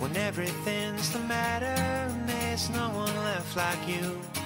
When everything's the matter, there's no one left like you.